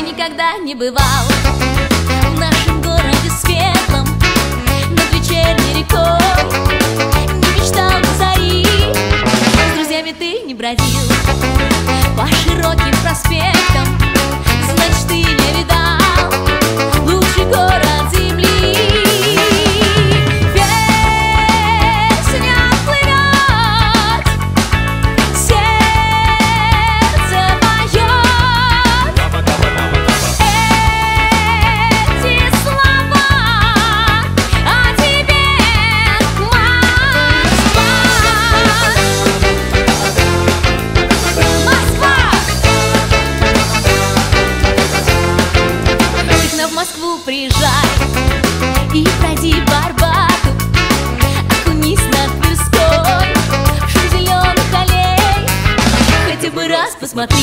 бы никогда не бывал в нашем городе светлом над вечерней рекой. Не мечтал до зари, с друзьями ты не бродил по широким проспектам, значит ты не видал лучший город земли. Приезжай и пройди Барбату, окунись на Тверской в шум зеленых аллей. Хотя бы раз посмотри